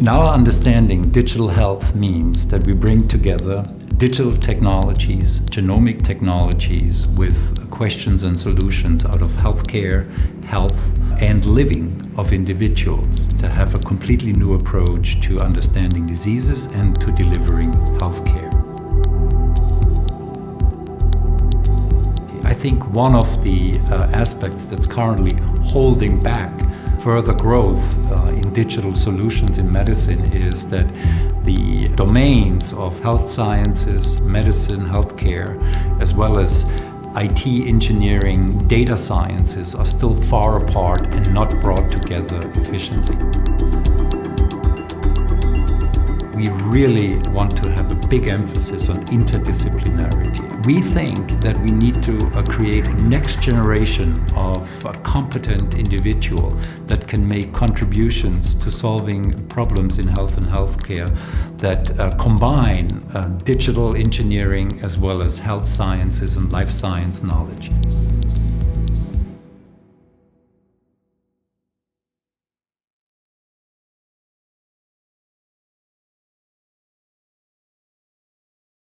In our understanding, digital health means that we bring together digital technologies, genomic technologies with questions and solutions out of healthcare, health, and living of individuals to have a completely new approach to understanding diseases and to delivering healthcare. I think one of the aspects that's currently holding back further growth in digital solutions in medicine is that the domains of health sciences, medicine, healthcare, as well as IT engineering, data sciences are still far apart and not brought together efficiently. We really want to have a big emphasis on interdisciplinarity. We think that we need to create a next generation of a competent individual that can make contributions to solving problems in health and healthcare that combine digital engineering as well as health sciences and life science knowledge.